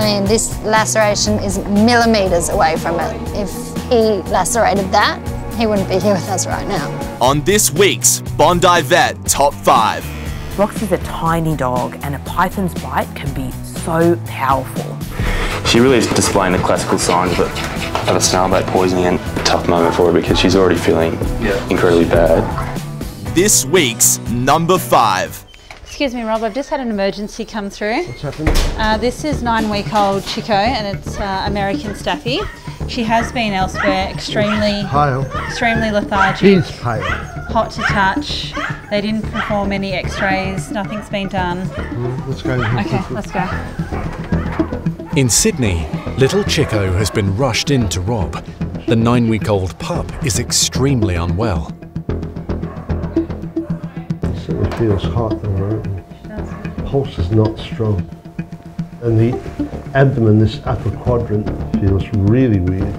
I mean, this laceration is millimeters away from it. If he lacerated that, he wouldn't be here with us right now. On this week's Bondi Vet Top 5. Roxy's a tiny dog and a python's bite can be so powerful. She really is displaying the classical signs of a snailbait poisoning, and a tough moment for her because she's already feeling incredibly bad. This week's number 5. Excuse me, Rob, I've just had an emergency come through. What's happened? This is 9-week-old Chico and it's American Staffy. She has been elsewhere, extremely lethargic. She's pale. Hot to touch. They didn't perform any x-rays, nothing's been done. Let's go. Okay, let's go. In Sydney, little Chico has been rushed in to Rob. The 9-week-old pup is extremely unwell. It feels hot and rotten. Pulse is not strong. And the abdomen, this upper quadrant, feels really weird.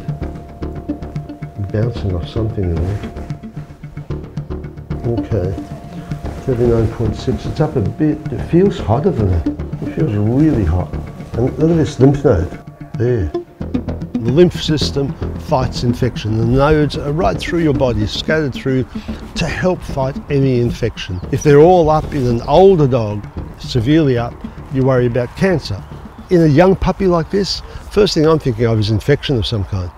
Bouncing off something in there. Okay, 39.6, it's up a bit. It feels hotter than that. It feels really hot. And look at this lymph node, there. The lymph system fights infection. The nodes are right through your body, scattered through to help fight any infection. If they're all up in an older dog, severely up, you worry about cancer. In a young puppy like this, first thing I'm thinking of is infection of some kind.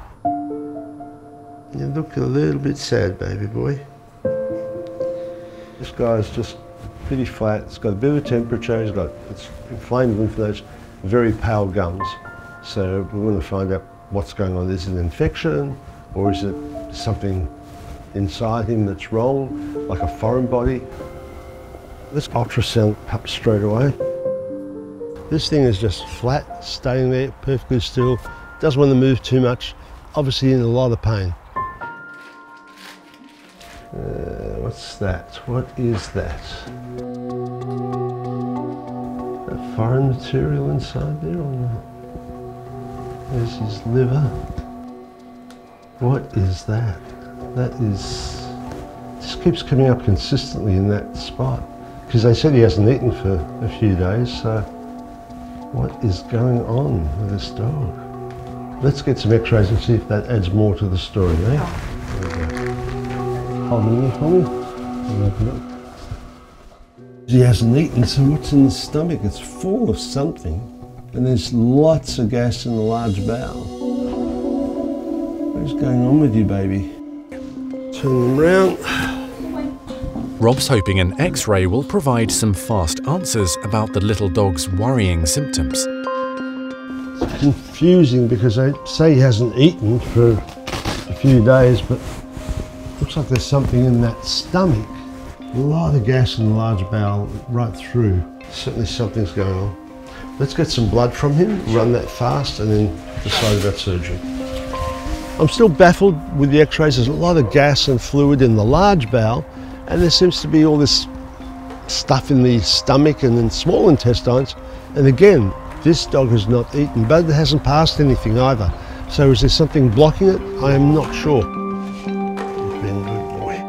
You look a little bit sad, baby boy. This guy's just pretty flat. It's got a bit of a temperature. It's inflamed lymph nodes, very pale gums. So we want to find out what's going on. Is it an infection, or is it something inside him that's wrong, like a foreign body? Let's ultrasound pup straight away. This thing is just flat, staying there, perfectly still, doesn't want to move too much, obviously in a lot of pain. What's that? What is that? A foreign material inside there or not? There's his liver. What is that? That is... just keeps coming up consistently in that spot. Because they said he hasn't eaten for a few days, so... what is going on with this dog? Let's get some x-rays and see if that adds more to the story, eh? Hold on for me. I'll open it. He hasn't eaten, so what's in the stomach? It's full of something. And there's lots of gas in the large bowel. What's going on with you, baby? Turn them round. Rob's hoping an x-ray will provide some fast answers about the little dog's worrying symptoms. It's confusing because they say he hasn't eaten for a few days, but looks like there's something in that stomach. A lot of gas in the large bowel right through. Certainly something's going on. Let's get some blood from him, run that fast, and then decide about surgery. I'm still baffled with the x-rays. There's a lot of gas and fluid in the large bowel, and there seems to be all this stuff in the stomach and in small intestines. And again, this dog has not eaten, but it hasn't passed anything either. So is there something blocking it? I am not sure. You've been a good boy.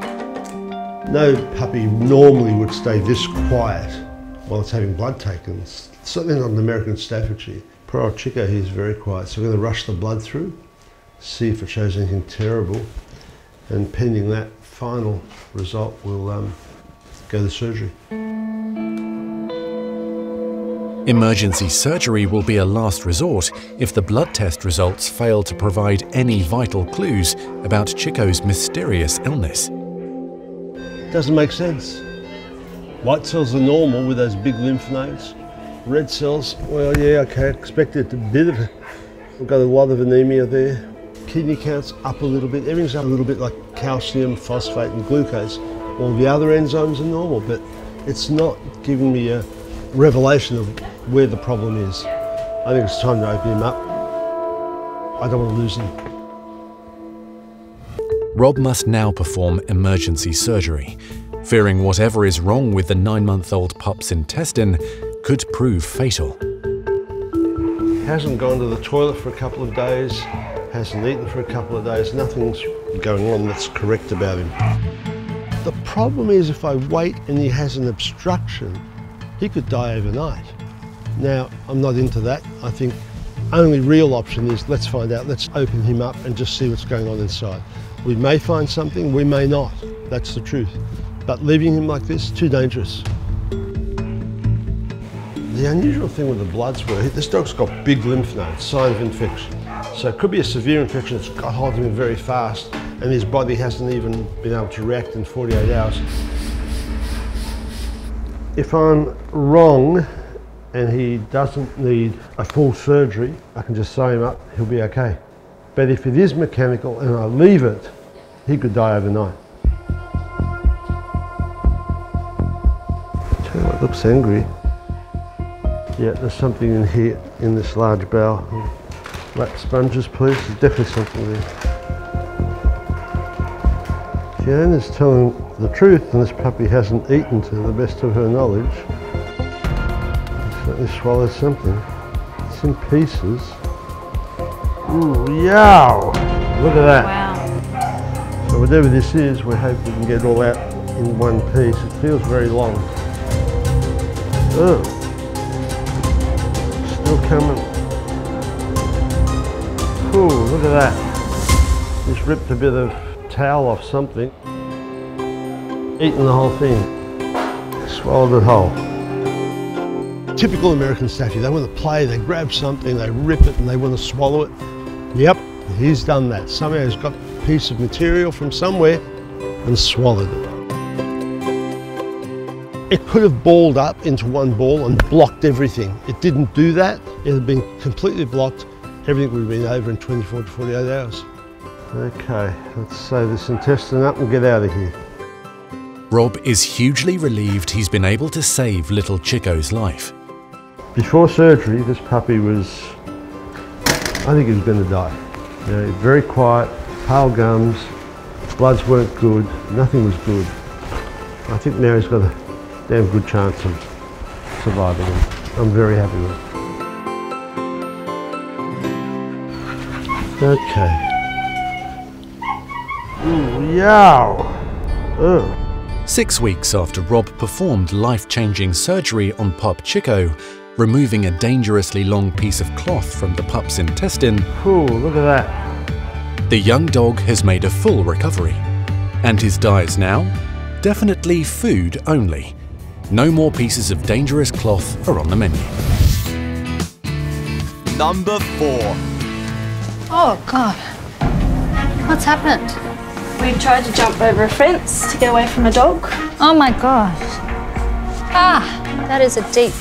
No puppy normally would stay this quiet while it's having blood taken. Certainly not an American Staffordshire. Poor old Chico, he's very quiet. So we're going to rush the blood through, see if it shows anything terrible, and pending that final result, we'll go to surgery. Emergency surgery will be a last resort if the blood test results fail to provide any vital clues about Chico's mysterious illness. Doesn't make sense. White cells are normal with those big lymph nodes. Red cells, well, yeah, okay, expected a bit of it. We've got a lot of anemia there. Kidney counts up a little bit. Everything's up a little bit, like calcium, phosphate, and glucose. All the other enzymes are normal, but it's not giving me a revelation of where the problem is. I think it's time to open him up. I don't want to lose him. Rob must now perform emergency surgery, fearing whatever is wrong with the 9-month-old pup's intestine could prove fatal. He hasn't gone to the toilet for a couple of days, hasn't eaten for a couple of days, nothing's going on that's correct about him. The problem is if I wait and he has an obstruction, he could die overnight. Now, I'm not into that. I think only real option is let's find out, let's open him up and just see what's going on inside. We may find something, we may not. That's the truth. But leaving him like this, too dangerous. The unusual thing with the bloods were, this dog's got big lymph nodes, sign of infection. So it could be a severe infection that's got hold of him very fast and his body hasn't even been able to react in 48 hours. If I'm wrong and he doesn't need a full surgery, I can just sew him up, he'll be okay. But if it is mechanical and I leave it, he could die overnight. It looks angry. Yeah, there's something in here, in this large bowel. Like sponges, please, there's definitely something there. Jan is telling the truth and this puppy hasn't eaten to the best of her knowledge. Certainly swallowed something. Some pieces. Ooh, yow! Look at that. Wow. So whatever this is, we hope we can get it all out in one piece. It feels very long. Ugh. Still coming. Ooh, look at that. Just ripped a bit of towel off something. Eaten the whole thing. Swallowed it whole. Typical American Staffy, they want to play, they grab something, they rip it and they want to swallow it. Yep, he's done that. Somehow he's got a piece of material from somewhere and swallowed it. It could have balled up into one ball and blocked everything. It didn't do that. It had been completely blocked. Everything would have been over in 24 to 48 hours. Okay, let's sew this intestine up and get out of here. Rob is hugely relieved he's been able to save little Chico's life. Before surgery, this puppy was, I think he was going to die. You know, very quiet, pale gums, bloods weren't good, nothing was good. I think now he's got a damn good chance of surviving. I'm very happy with it. Okay. Ooh, yow! Ugh. 6 weeks after Rob performed life-changing surgery on pup Chico, removing a dangerously long piece of cloth from the pup's intestine. Ooh, look at that. The young dog has made a full recovery. And his diet's now definitely food only. No more pieces of dangerous cloth are on the menu. Number 4. Oh God, what's happened? We tried to jump over a fence to get away from a dog. Oh my gosh. Ah, that is a deep,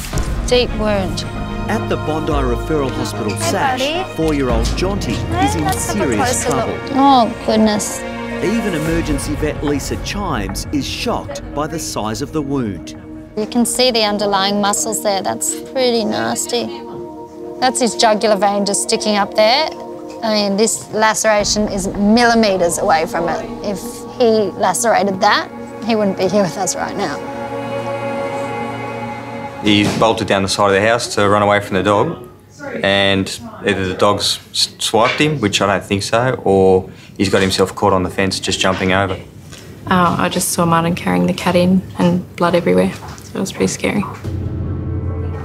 deep wound. At the Bondi Referral Hospital, Sash, 4-year-old Jonty is in serious trouble. Oh goodness. Even emergency vet Lisa Chimes is shocked by the size of the wound. You can see the underlying muscles there, that's pretty nasty. That's his jugular vein just sticking up there. I mean, this laceration is millimetres away from it. If he lacerated that, he wouldn't be here with us right now. He bolted down the side of the house to run away from the dog, and either the dog's swiped him, which I don't think so, or he's got himself caught on the fence just jumping over. Oh, I just saw Martin carrying the cat in and blood everywhere, so it was pretty scary.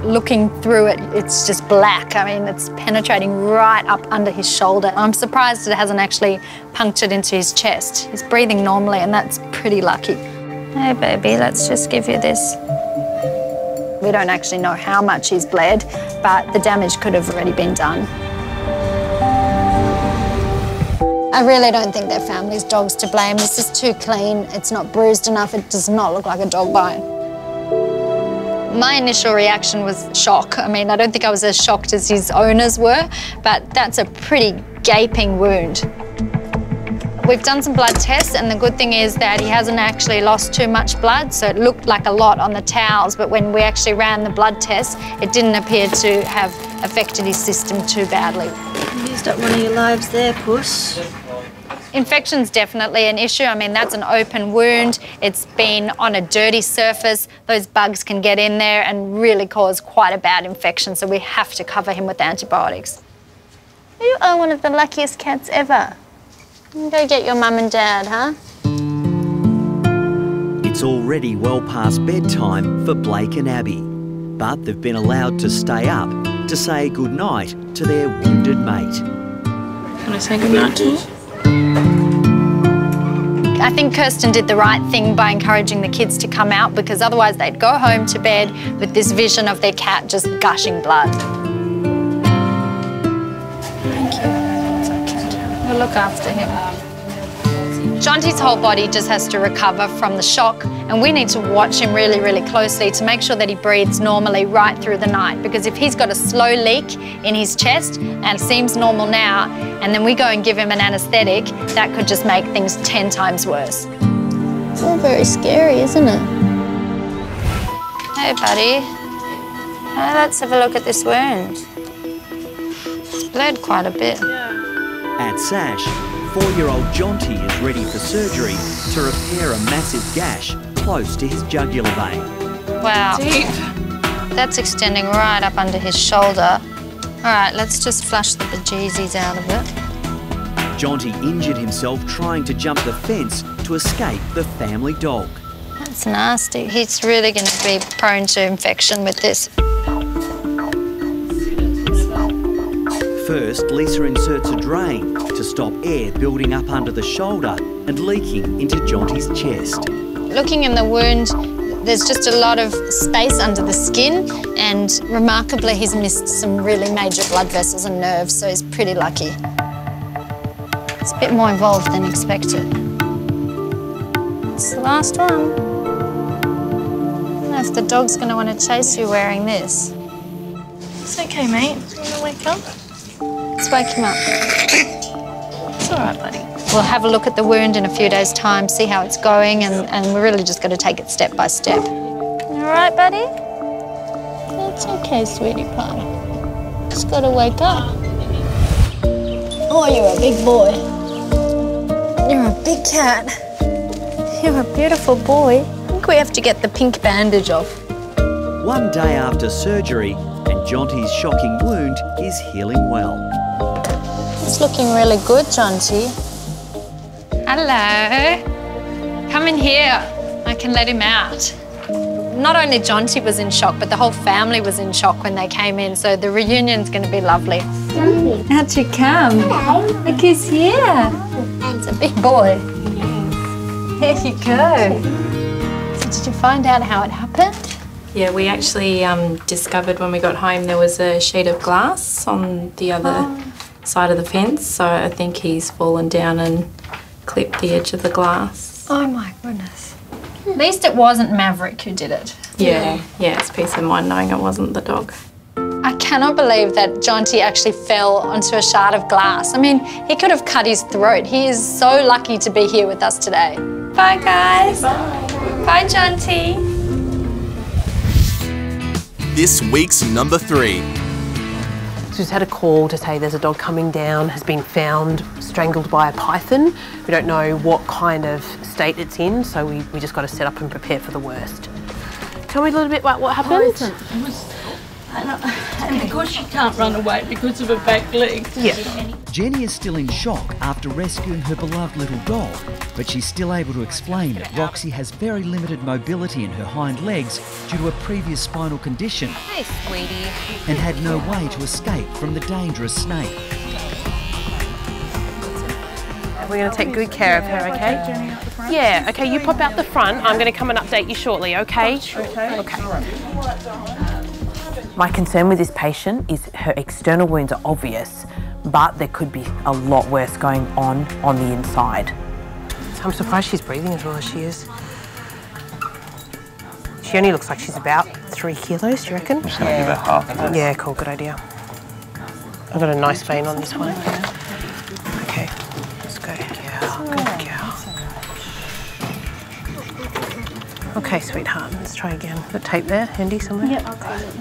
Looking through it, it's just black. I mean, it's penetrating right up under his shoulder. I'm surprised it hasn't actually punctured into his chest. He's breathing normally, and that's pretty lucky. Hey, baby, let's just give you this. We don't actually know how much he's bled, but the damage could have already been done. I really don't think their family's dog's to blame. This is too clean. It's not bruised enough. It does not look like a dog bite. My initial reaction was shock. I mean, I don't think I was as shocked as his owners were, but that's a pretty gaping wound. We've done some blood tests, and the good thing is that he hasn't actually lost too much blood, so it looked like a lot on the towels, but when we actually ran the blood test, it didn't appear to have affected his system too badly. You used up one of your lives there, puss. Infection's definitely an issue. I mean, that's an open wound. It's been on a dirty surface. Those bugs can get in there and really cause quite a bad infection, so we have to cover him with antibiotics. You are one of the luckiest cats ever. Go get your mum and dad, huh? It's already well past bedtime for Blake and Abby, but they've been allowed to stay up to say goodnight to their wounded mate. Can I say goodnight to you? I think Kirsten did the right thing by encouraging the kids to come out, because otherwise they'd go home to bed with this vision of their cat just gushing blood. Thank you. It's okay. We'll look after him. Jonty's whole body just has to recover from the shock, and we need to watch him really, really closely to make sure that he breathes normally right through the night, because if he's got a slow leak in his chest and seems normal now, and then we go and give him an anaesthetic, that could just make things 10 times worse. It's all very scary, isn't it? Hey, buddy. Now let's have a look at this wound. It's bled quite a bit. At Sash, 4-year-old Jonty is ready for surgery to repair a massive gash close to his jugular vein. Wow. Deep. That's extending right up under his shoulder. All right, let's just flush the bejesus out of it. Jonty injured himself trying to jump the fence to escape the family dog. That's nasty. He's really going to be prone to infection with this. First, Lisa inserts a drain to stop air building up under the shoulder and leaking into Jonty's chest. Looking in the wound, there's just a lot of space under the skin, and remarkably, he's missed some really major blood vessels and nerves, so he's pretty lucky. It's a bit more involved than expected. It's the last one. I don't know if the dog's going to want to chase you wearing this. It's okay, mate. Do you want to wake up? Let's wake him up. It's all right, buddy. We'll have a look at the wound in a few days' time, see how it's going, and we're really just going to take it step by step. All right, buddy? That's okay, sweetie pie. Just got to wake up. Oh, you're a big boy. You're a big cat. You're a beautiful boy. I think we have to get the pink bandage off. One day after surgery, and Jonty's shocking wound is healing well. It's looking really good, Jonty. Hello. Come in here. I can let him out. Not only Jonty was in shock, but the whole family was in shock when they came in, so the reunion's going to be lovely. How'd you come? Hello. Look who's here. It's a big boy. There you go. So did you find out how it happened? Yeah, we actually discovered when we got home there was a sheet of glass on the other side of the fence, so I think he's fallen down and clipped the edge of the glass. Oh, my goodness. At least it wasn't Maverick who did it. Yeah, it's peace of mind knowing it wasn't the dog. I cannot believe that Jonty actually fell onto a shard of glass. I mean, he could have cut his throat. He is so lucky to be here with us today. Bye, guys. Bye. Bye, Jonty. This week's number 3. She's had a call to say there's a dog coming down, has been found strangled by a python. We don't know what kind of state it's in, so we just got to set up and prepare for the worst. Tell me a little bit about what happened. And because she can't run away because of her back leg. Yeah. Jenny is still in shock after rescuing her beloved little dog, but she's still able to explain that Roxy has very limited mobility in her hind legs due to a previous spinal condition. Hey, sweetie. And had no way to escape from the dangerous snake. We're going to take good care of her, okay? Yeah, okay, you pop out the front. I'm going to come and update you shortly, okay? Okay. My concern with this patient is her external wounds are obvious, but there could be a lot worse going on the inside. So I'm surprised she's breathing as well as she is. She only looks like she's about 3 kilos, do you reckon? I'm just going to give her half of that. Yeah, cool, good idea. I've got a nice vein on this one. Okay, let's go. Good girl. Okay, sweetheart, let's try again. Got tape there, handy somewhere? Yeah, I'll take it.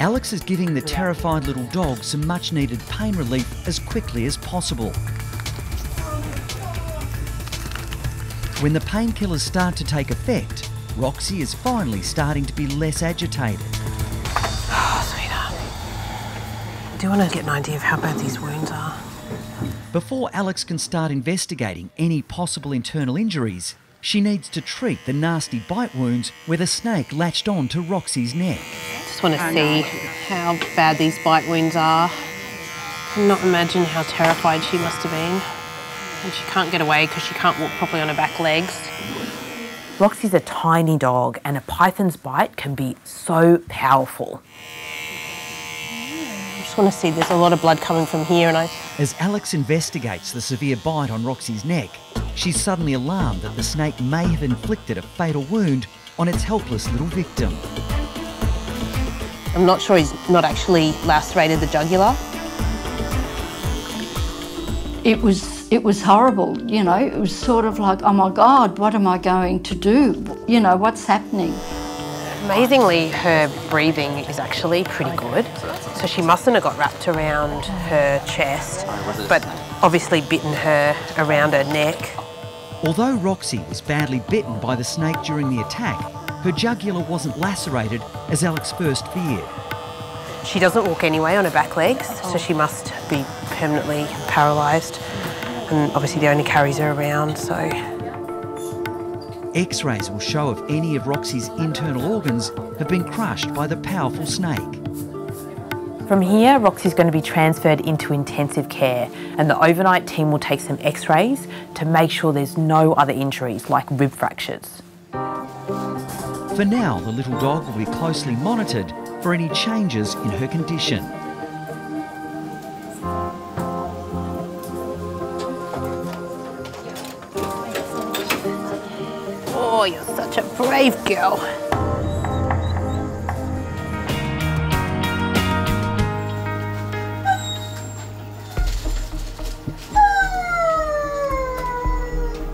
Alex is giving the terrified little dog some much-needed pain relief as quickly as possible. When the painkillers start to take effect, Roxy is finally starting to be less agitated. Oh, sweetheart. I do want to get an idea of how bad these wounds are. Before Alex can start investigating any possible internal injuries, She needs to treat the nasty bite wounds where the snake latched on to Roxy's neck. I just want to see how bad these bite wounds are. I cannot imagine how terrified she must have been. And she can't get away because she can't walk properly on her back legs. Roxy's a tiny dog and a python's bite can be so powerful. I just want to see, there's a lot of blood coming from here and I... As Alex investigates the severe bite on Roxy's neck, she's suddenly alarmed that the snake may have inflicted a fatal wound on its helpless little victim. I'm not sure he's not actually lacerated the jugular. It was horrible, you know. It was sort of like, oh my God, what am I going to do? You know, what's happening? Amazingly, her breathing is actually pretty good. So she mustn't have got wrapped around her chest, but obviously bitten her around her neck. Although Roxy was badly bitten by the snake during the attack, her jugular wasn't lacerated, as Alex first feared. She doesn't walk anyway on her back legs, so she must be permanently paralysed. And obviously they only carries her around, so... X-rays will show if any of Roxy's internal organs have been crushed by the powerful snake. From here, Roxy's going to be transferred into intensive care, and the overnight team will take some X-rays to make sure there's no other injuries, like rib fractures. For now, the little dog will be closely monitored for any changes in her condition. Oh, you're such a brave girl.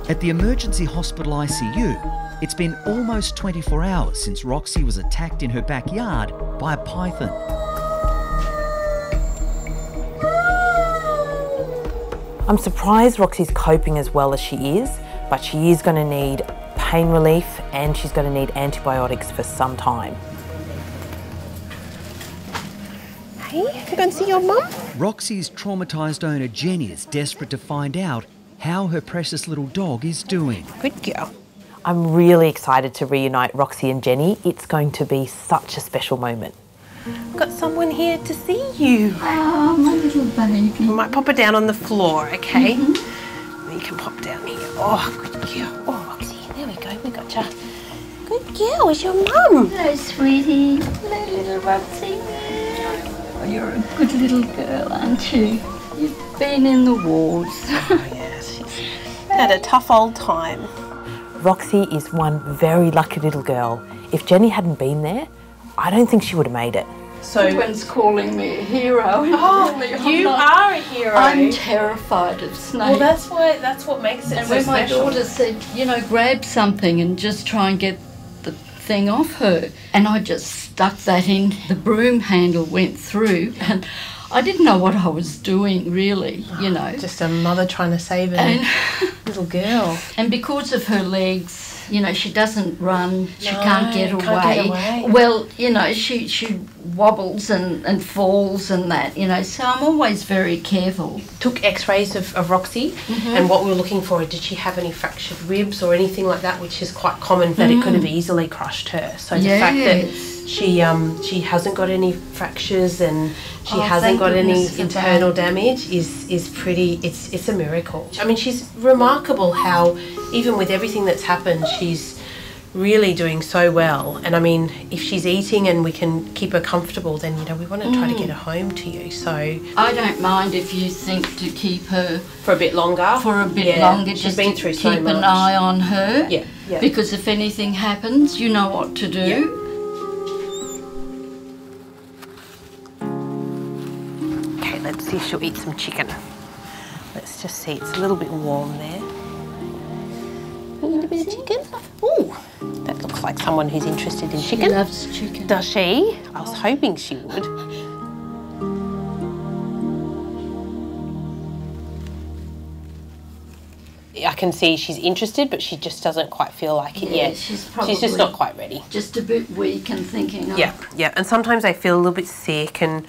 At the emergency hospital ICU, it's been almost 24 hours since Roxy was attacked in her backyard by a python. I'm surprised Roxy's coping as well as she is, but she is going to need pain relief and she's going to need antibiotics for some time. Hey, have you gone to see your mum? Roxy's traumatised owner Jenny is desperate to find out how her precious little dog is doing. Good girl. I'm really excited to reunite Roxy and Jenny. It's going to be such a special moment. I've got someone here to see you. Oh, my little baby. We might pop her down on the floor, okay? Mm-hmm. You can pop down here. Oh, good girl. Oh, Roxy, there we go, we got you. Good girl, where's your mum? Hello, sweetie. Hello, little Roxy. Oh, you're a good little girl, aren't you? You've been in the wars. Oh, yeah. Had a tough old time. Roxy is one very lucky little girl. If Jenny hadn't been there, I don't think she would have made it. So everyone's calling me a hero. Oh, you are a hero. I'm terrified of snakes. Well, that's what makes it so special. And when my daughter said, you know, grab something and just try and get the thing off her, and I just stuck that in, the broom handle went through, and I didn't know what I was doing, really, you know. Just a mother trying to save her little girl. And because of her legs, you know, she doesn't run, she can't get away. Well, you know, she wobbles and falls and that, you know, so I'm always very careful. Took X-rays of Roxy, and what we were looking for, did she have any fractured ribs or anything like that, which is quite common, that it could have easily crushed her. So the fact that... She hasn't got any fractures and she hasn't got any internal damage is pretty, it's a miracle. I mean, she's remarkable how, even with everything that's happened, she's really doing so well. And I mean, if she's eating and we can keep her comfortable, then, you know, we want to try to get her home to you, so. I don't mind if you think to keep her. For a bit longer? For a bit longer, she's just been through so much. Keep an eye on her. Yeah, yeah. Because if anything happens, you know what to do. Yeah. Let's see if she'll eat some chicken. Let's just see, it's a little bit warm there. Eat a bit of chicken? Ooh, that looks like someone who's interested in chicken. She loves chicken. Does she? I was hoping she would. I can see she's interested, but she just doesn't quite feel like it yet. She's just not quite ready. Just a bit weak and thinking. Yeah, yeah, and sometimes I feel a little bit sick and...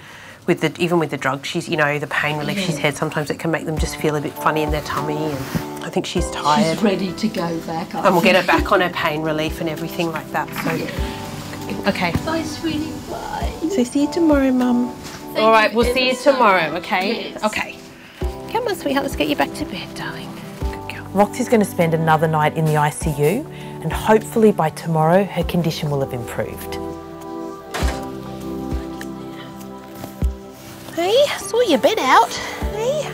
Even with the drugs, she's, you know, the pain relief she's had, sometimes it can make them just feel a bit funny in their tummy, and I think she's tired. She's ready to go back. And we'll get her back on her pain relief and everything like that. So, yeah. Okay. Bye, sweetie. Bye. So see you tomorrow, Mum. All right, we'll see you tomorrow, okay? Yes. Okay. Come on, sweetheart, let's get you back to bed, darling. Good girl. Roxy's going to spend another night in the ICU, and hopefully by tomorrow her condition will have improved. Hey, I saw your bed out. Hey,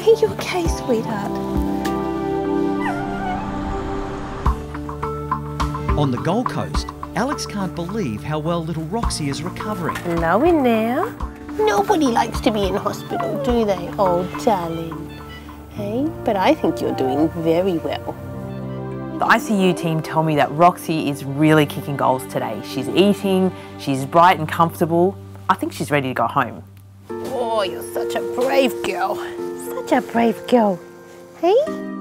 are you okay, sweetheart? On the Gold Coast, Alex can't believe how well little Roxy is recovering. Hello in there. Nobody likes to be in hospital, do they? Oh, darling. Hey, but I think you're doing very well. The ICU team tell me that Roxy is really kicking goals today. She's eating, she's bright and comfortable. I think she's ready to go home. Oh, you're such a brave girl. Such a brave girl. Hey?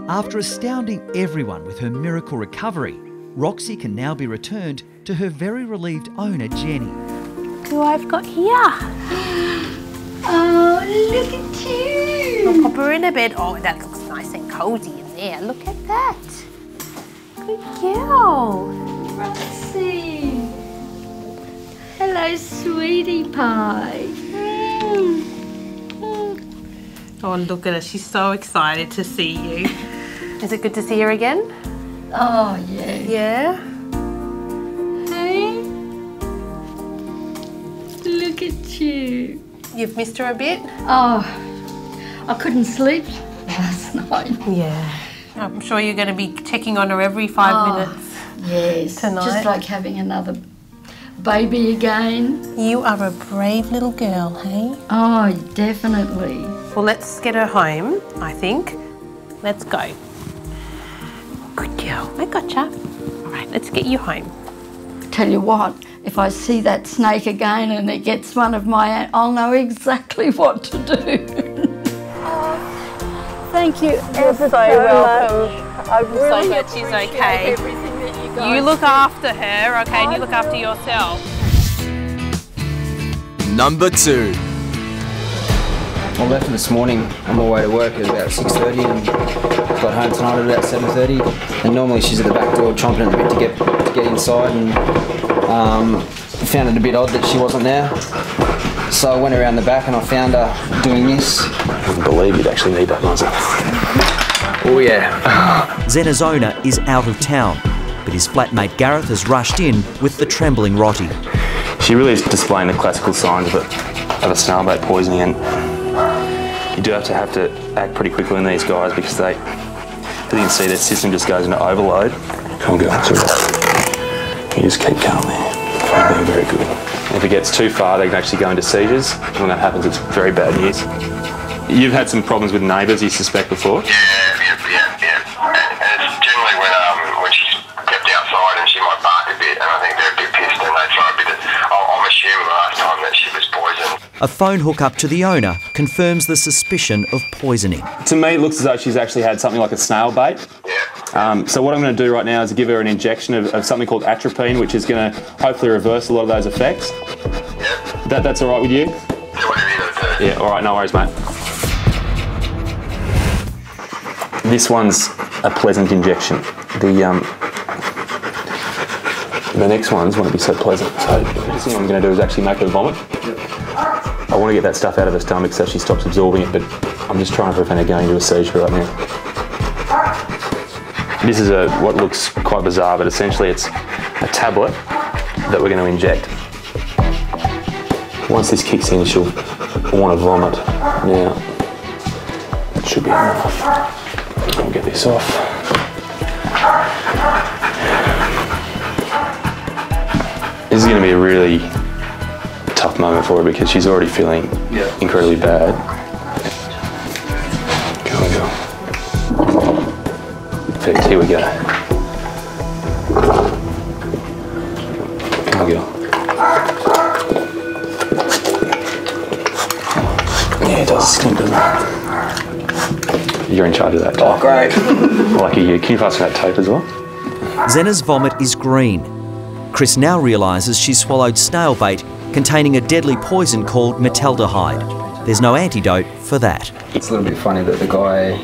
After astounding everyone with her miracle recovery, Roxy can now be returned to her very relieved owner, Jenny. Who I've got here. Oh, look at you. I'll pop her in a bed. Oh, that looks nice and cosy in there. Look at that. Good girl. Roxy. Hello, sweetie pie. Oh, look at her. She's so excited to see you. Is it good to see her again? Oh, yeah. Yeah? Look at you. You've missed her a bit? Oh, I couldn't sleep last night. Yeah. I'm sure you're going to be checking on her every 5 minutes. Yes, tonight. Just like having another baby again. You are a brave little girl, hey? Oh, definitely. Well, let's get her home, I think. Let's go. Good girl. I gotcha. All right, let's get you home. Tell you what, if I see that snake again and it gets one of my, I'll know exactly what to do. Thank you. You're so welcome. I'm really so glad she's okay. Everything that you guys do. After her, okay? And you look after yourself. Number two. I left this morning on my way to work at about 6:30 and got home tonight at about 7:30. And normally she's at the back door chomping at the bit to get inside and. Found it a bit odd that she wasn't there, so I went around the back and I found her doing this. I couldn't believe you'd actually need that muzzle. Oh yeah. Zena's owner is out of town, but his flatmate Gareth has rushed in with the trembling Rottie. She really is displaying the classical signs of a snailbait poisoning, and you do have to act pretty quickly in these guys because as you can see, their system just goes into overload. Come on, go. You just keep calm there. They're very good. If it gets too far, they can actually go into seizures. When that happens, it's very bad news. You've had some problems with neighbours, you suspect, before? Yeah. And generally when she kept outside and she might bark a bit, and I think they're a bit pissed and they try a bit of, I'm assuming last time that she was poisoned. A phone hookup to the owner confirms the suspicion of poisoning. To me, it looks as though she's actually had something like a snail bait. Yeah. So what I'm going to do right now is give her an injection of something called atropine, which is going to hopefully reverse a lot of those effects. Yep. That's all right with you? Yeah, whatever you got to do. Yeah, all right, no worries, mate. This one's a pleasant injection. The next ones won't be so pleasant. So the first thing I'm going to do is actually make her vomit. Yep. I want to get that stuff out of her stomach so she stops absorbing it, but I'm just trying to prevent her going into a seizure right now. This is what looks quite bizarre, but essentially it's a tablet that we're going to inject. Once this kicks in, she'll want to vomit. Now, that should be enough. I'll get this off. This is going to be a really tough moment for her because she's already feeling incredibly bad. Perfect, here we go. There we go. Yeah, it does stink, doesn't it? You're in charge of that. Oh, great. Lucky you. Can you pass me that tape as well? Zena's vomit is green. Chris now realises she swallowed snail bait containing a deadly poison called metaldehyde. There's no antidote for that. It's a little bit funny that the guy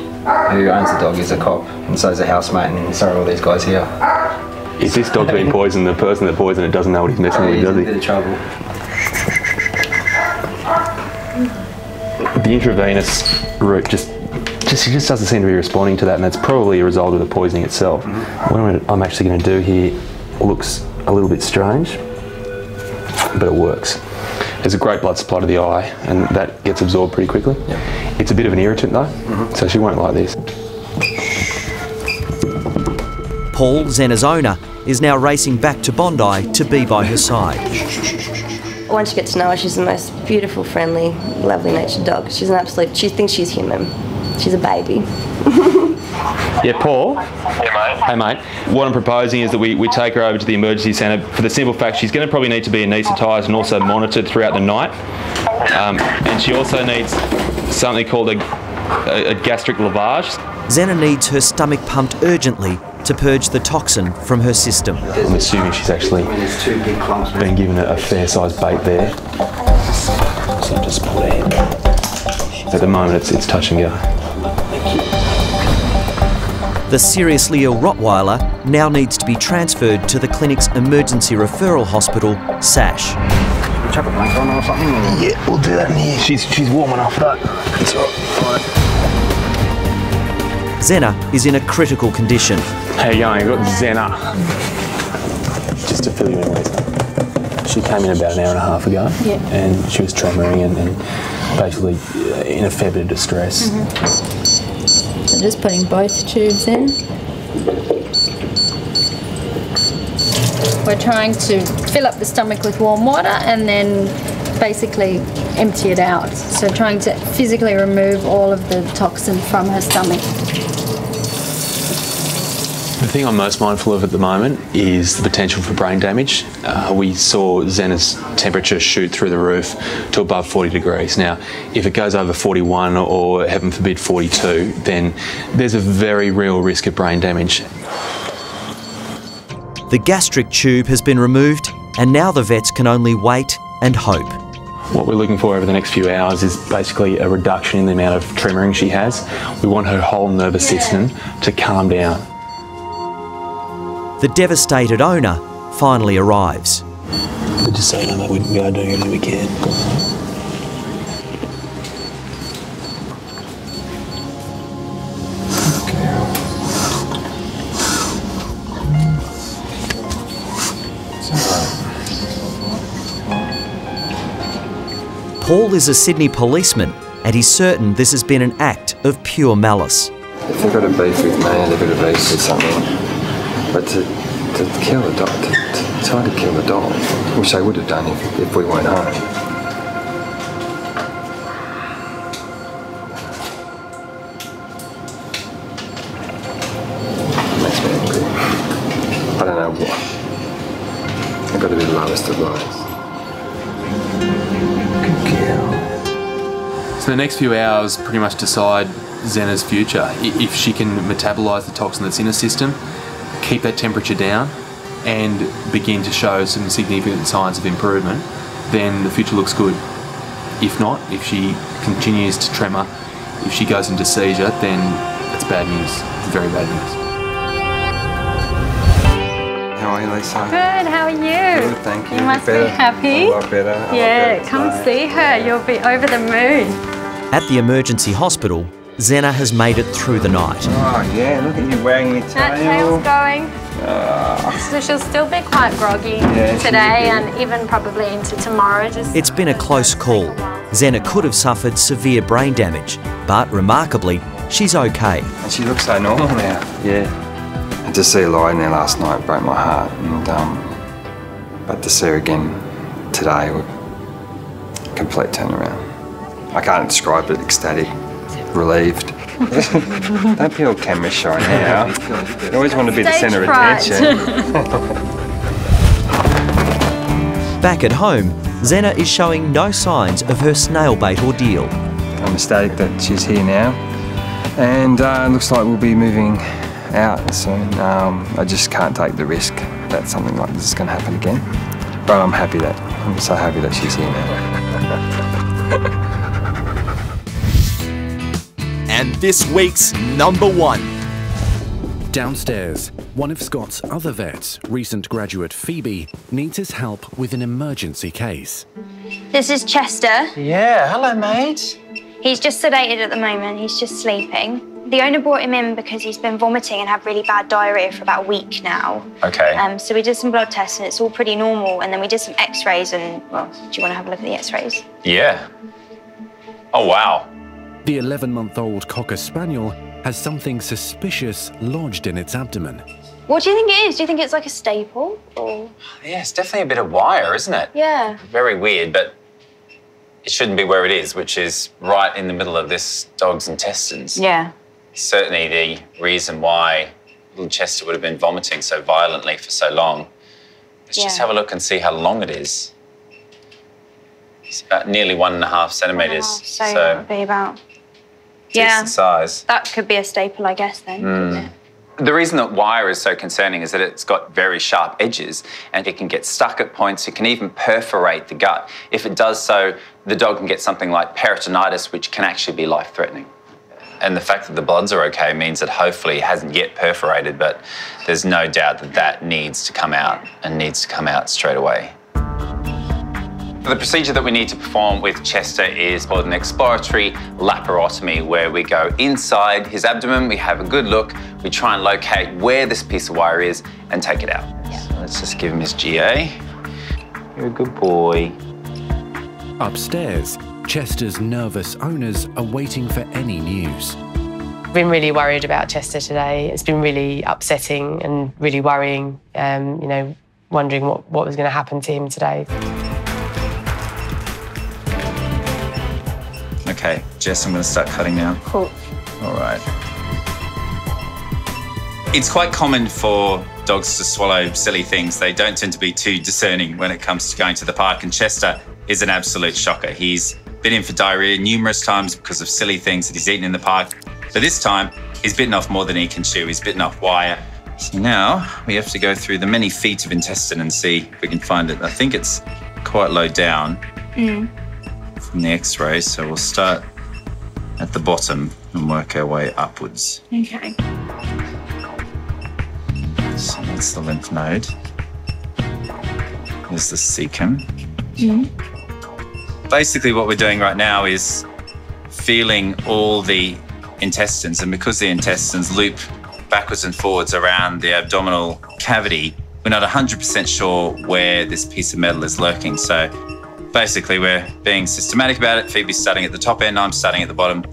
who owns the dog is a cop, and so is a housemate, and so are all these guys here. Is this dog being poisoned? The person that poisoned it doesn't know what he's messing with, does he? He's in a bit of trouble. The intravenous route just doesn't seem to be responding to that, and that's probably a result of the poisoning itself. What I'm actually going to do here looks a little bit strange, but it works. There's a great blood supply to the eye, and that gets absorbed pretty quickly. Yep. It's a bit of an irritant though, so she won't like this. Paul, Zena's owner, is now racing back to Bondi to be by her side. Once you get to know her, she's the most beautiful, friendly, lovely natured dog. She's an absolute, she thinks she's human. She's a baby. Yeah, Paul? Hey, mate. What I'm proposing is that we take her over to the emergency centre for the simple fact she's going to probably need to be anaesthetised and also monitored throughout the night. And she also needs something called a gastric lavage. Zena needs her stomach pumped urgently to purge the toxin from her system. I'm assuming she's actually been given a fair-sized bait there. So just pull her in. At the moment, it's touch and go. The seriously ill Rottweiler now needs to be transferred to the clinic's emergency referral hospital, Sash. Should we chuck a blanket on her or something? Yeah, we'll do that in here. She's warm enough, though. It's all right. Zena is in a critical condition. Hey, young, you got Zena. Just to fill you in a little. She came in about an hour and a half ago, and she was tremoring and basically in a fair bit of distress. I'm just putting both tubes in. We're trying to fill up the stomach with warm water and then basically empty it out. So trying to physically remove all of the toxin from her stomach. The thing I'm most mindful of at the moment is the potential for brain damage. We saw Zena's temperature shoot through the roof to above 40 degrees. Now, if it goes over 41 or, heaven forbid, 42, then there's a very real risk of brain damage. The gastric tube has been removed, and now the vets can only wait and hope. What we're looking for over the next few hours is basically a reduction in the amount of tremoring she has. We want her whole nervous system to calm down. The devastated owner finally arrives. We're just saying that we can go doing everything we can. Okay. Paul is a Sydney policeman, and he's certain this has been an act of pure malice. If they've got a beef with me and they've got a beef with something, but to try to kill the dog, which they would have done if we weren't home. Makes me angry. I don't know why. I've got to be the lowest of lies. Good girl. So the next few hours pretty much decide Zena's future. If she can metabolise the toxin that's in her system, keep that temperature down and begin to show some significant signs of improvement, then the future looks good. If not, if she continues to tremor, if she goes into seizure, then that's bad news, very bad news. How are you, Lisa? Good, how are you? Good, thank you. You must be happy. A lot better. Yeah, come see her, you'll be over the moon. At the emergency hospital, Zena has made it through the night. Oh yeah, look at you wagging your tail. That tail's going. So she'll still be quite groggy today and even probably into tomorrow. It's been a close call. Zena could have suffered severe brain damage, but remarkably, she's okay. And she looks so normal now. Yeah. And to see her lying there last night broke my heart, and but to see her again today, complete turnaround. I can't describe it. Ecstatic. Relieved. Don't be all camera shy now. You always want to be the centre of attention. Back at home, Zena is showing no signs of her snailbait ordeal. I'm ecstatic that she's here now, and it looks like we'll be moving out soon. I just can't take the risk that something like this is going to happen again. But I'm so happy that she's here now. and this week's number one. Downstairs, one of Scott's other vets, recent graduate Phoebe, needs his help with an emergency case. This is Chester. Yeah, hello, mate. He's just sedated at the moment. He's just sleeping. The owner brought him in because he's been vomiting and had really bad diarrhea for about a week now. Okay. So we did some blood tests and it's all pretty normal. And then we did some x-rays and, well, do you want to have a look at the x-rays? Yeah. Oh, wow. The 11-month-old Cocker Spaniel has something suspicious lodged in its abdomen. What do you think it is? Do you think it's like a staple or...? Yeah, it's definitely a bit of wire, isn't it? Yeah. Very weird, but it shouldn't be where it is, which is right in the middle of this dog's intestines. Yeah. Certainly the reason why little Chester would have been vomiting so violently for so long. Let's just have a look and see how long it is. It's about nearly 1.5 centimetres. So that would be about... Yeah, size. That could be a staple, I guess, then, couldn't it? The reason that wire is so concerning is that it's got very sharp edges and it can get stuck at points. It can even perforate the gut. If it does so, the dog can get something like peritonitis, which can actually be life-threatening. And the fact that the bloods are okay means that hopefully it hasn't yet perforated, but there's no doubt that that needs to come out and needs to come out straight away. The procedure that we need to perform with Chester is called an exploratory laparotomy, where we go inside his abdomen, we have a good look, we try and locate where this piece of wire is and take it out. Yeah. So let's just give him his GA. You're a good boy. Upstairs, Chester's nervous owners are waiting for any news. I've been really worried about Chester today. It's been really upsetting and really worrying, you know, wondering what was going to happen to him today. Okay, Jess, I'm going to start cutting now. Cool. All right. It's quite common for dogs to swallow silly things. They don't tend to be too discerning when it comes to going to the park, and Chester is an absolute shocker. He's been in for diarrhea numerous times because of silly things that he's eaten in the park, but this time he's bitten off more than he can chew. He's bitten off wire. So now we have to go through the many feet of intestine and see if we can find it. I think it's quite low down. From the x-ray, so we'll start at the bottom and work our way upwards. Okay. So that's the lymph node. There's the cecum. Basically what we're doing right now is feeling all the intestines, and because the intestines loop backwards and forwards around the abdominal cavity, we're not 100% sure where this piece of metal is lurking, so basically, we're being systematic about it. Phoebe's starting at the top end, I'm starting at the bottom,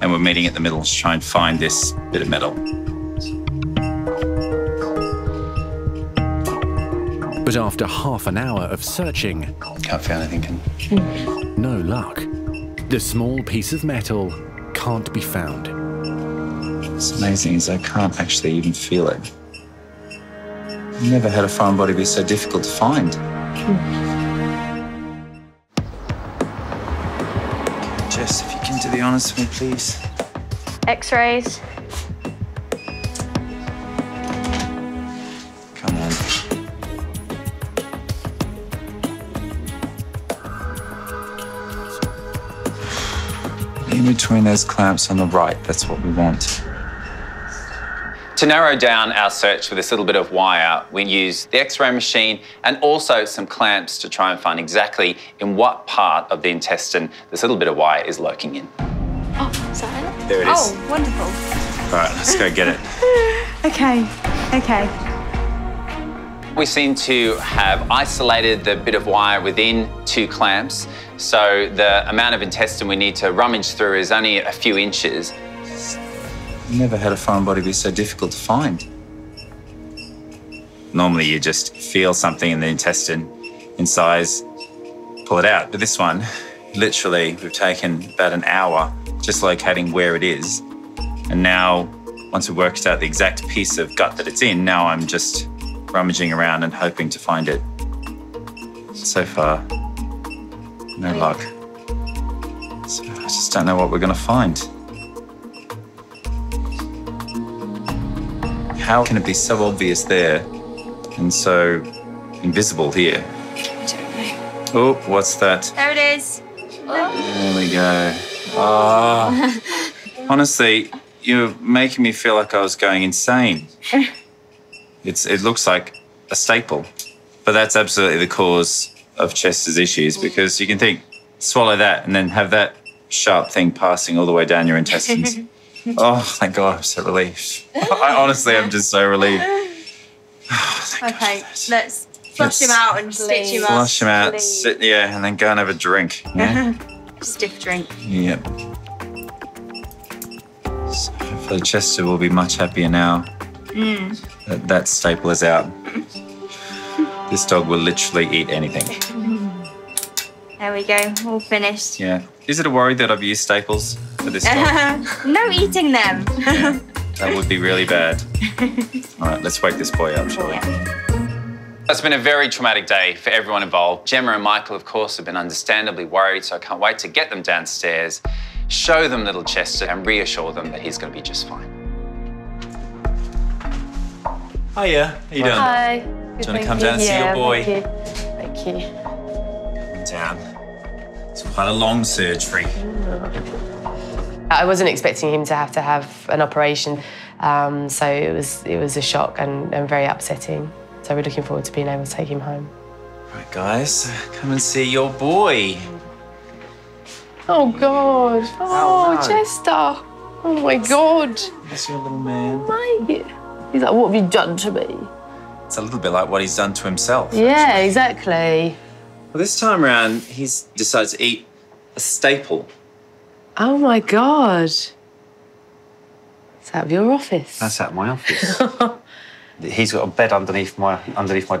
and we're meeting at the middle to try and find this bit of metal. But after half an hour of searching... Can't find anything. No luck. The small piece of metal can't be found. What's amazing is I can't actually even feel it. I've never had a foreign body be so difficult to find. Jess, if you can do the honours for me, please. X-rays. Come on. In between those clamps on the right, that's what we want. To narrow down our search for this little bit of wire, we use the x-ray machine and also some clamps to try and find exactly in what part of the intestine this little bit of wire is lurking in. Oh, is that it? There it is. Oh, wonderful. All right, let's go get it. Okay. We seem to have isolated the bit of wire within two clamps, so the amount of intestine we need to rummage through is only a few inches. Never had a foreign body be so difficult to find. Normally you just feel something in the intestine, incise, pull it out. But this one, literally, we've taken about an hour just locating where it is. And now, once we've worked out the exact piece of gut that it's in, now I'm just rummaging around and hoping to find it. So far, no luck. So I just don't know what we're going to find. How can it be so obvious there and so invisible here? Oh, what's that? There it is. Oh. There we go. Oh. Honestly, you're making me feel like I was going insane. It looks like a staple. But that's absolutely the cause of Chester's issues, because you can think, swallow that and then have that sharp thing passing all the way down your intestines. Oh, thank God, I'm so relieved. Honestly, I'm just so relieved. Oh, okay, let's flush him out and stitch him up. Flush him out, sit, yeah, and then go and have a drink. Yeah? Stiff drink. Yep. So hopefully Chester will be much happier now that that staple is out. This dog will literally eat anything. There we go, all finished. Yeah. Is it a worry that I've used staples for this dog? No eating them. Yeah, that would be really bad. All right, let's wake this boy up, shall we? It's been a very traumatic day for everyone involved. Gemma and Michael, of course, have been understandably worried, so I can't wait to get them downstairs, show them little Chester and reassure them that he's going to be just fine. Hiya, how you doing? Hi. Do you want to come down and see your boy? Thank you. Come down. It's quite a long surgery. I wasn't expecting him to have an operation, so it was a shock and very upsetting. So we're looking forward to being able to take him home. Right, guys, come and see your boy. Oh God! Oh, no. Chester! Oh my God! That's your little man. Oh my! He's like, what have you done to me? It's a little bit like what he's done to himself. Yeah, actually. Exactly. Well, this time around, he's decided to eat a staple. Oh, my God. It's out of your office. That's out of my office. He's got a bed underneath my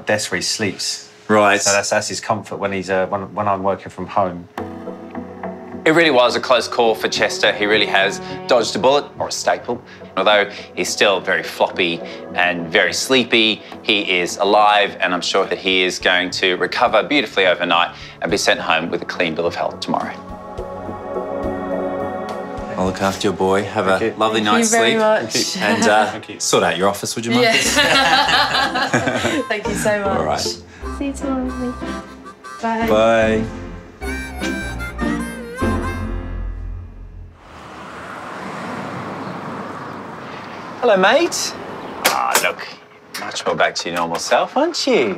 desk where he sleeps. Right. So that's his comfort when he's when I'm working from home. It really was a close call for Chester. He really has dodged a bullet, or a staple. Although he's still very floppy and very sleepy, he is alive, and I'm sure that he is going to recover beautifully overnight and be sent home with a clean bill of health tomorrow. I'll look after your boy. Have a lovely night's sleep. Thank you very much. And sort out your office, would you mind? Yeah. Thank you so much. All right. See you tomorrow. Bye. Bye. Hello, mate. Ah, look, much more back to your normal self, aren't you?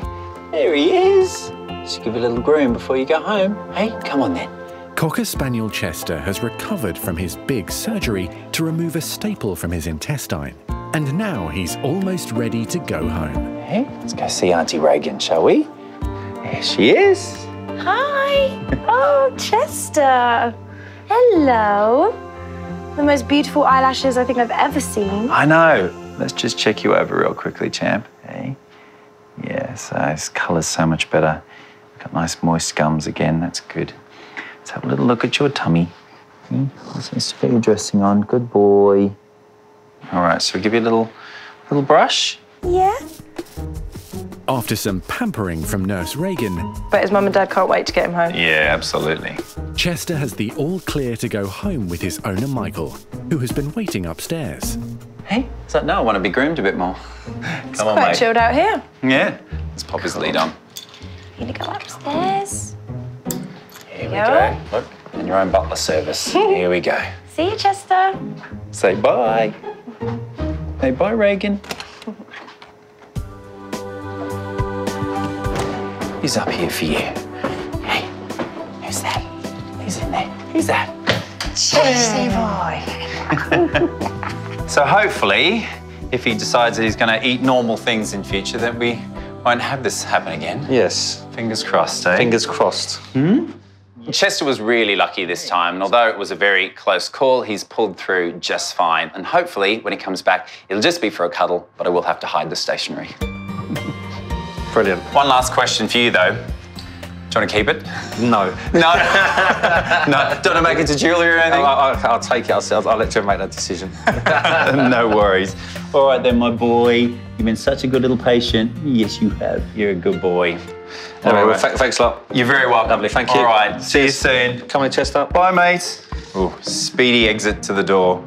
There he is. Just give a little groom before you go home. Hey, come on then. Cocker Spaniel Chester has recovered from his big surgery to remove a staple from his intestine, and now he's almost ready to go home. Hey, let's go see Auntie Reagan, shall we? There she is. Hi. Oh, Chester. Hello. The most beautiful eyelashes I think I've ever seen. I know. Let's just check you over real quickly, champ. Hey. Yeah, so his colour's so much better. Got nice moist gums again. That's good. Let's have a little look at your tummy. Hmm? Seems to fit your dressing on. Good boy. All right, so we'll give you a little brush. Yeah. After some pampering from Nurse Reagan... But his mum and dad can't wait to get him home. Yeah, absolutely. Chester has the all-clear to go home with his owner, Michael, who has been waiting upstairs. Hey, it's like, no, I want to be groomed a bit more. It's Come on, mate. Quite chilled out here. Yeah. Let's pop his lead on. You're going to go upstairs. Here we go. Look, and your own butler service. Here we go. See you, Chester. Say bye. Say bye, Reagan. He's up here for you. Hey, who's that? Who's in there? Who's that? Chesty boy. So hopefully, if he decides that he's going to eat normal things in future, then we won't have this happen again. Yes. Fingers crossed, eh? Fingers crossed. Hmm? Chester was really lucky this time, and although it was a very close call, he's pulled through just fine. And hopefully, when he comes back, it'll just be for a cuddle, but I will have to hide the stationery. Brilliant. One last question for you, though. Do you want to keep it? No. No? No. Don't want to make it to jewellery or anything? I'll take it. I'll let you make that decision. No worries. All right, then, my boy. You've been such a good little patient. Yes, you have. You're a good boy. Anyway, well, thanks a lot. You're very welcome. Lovely. Thank you. All right. See you soon. Come on, Chester. Bye, mate. Ooh, speedy exit to the door.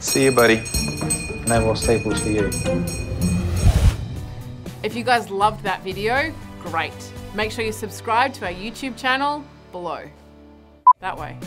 See you, buddy. No more staples for you. If you guys loved that video, great. Make sure you subscribe to our YouTube channel below. That way.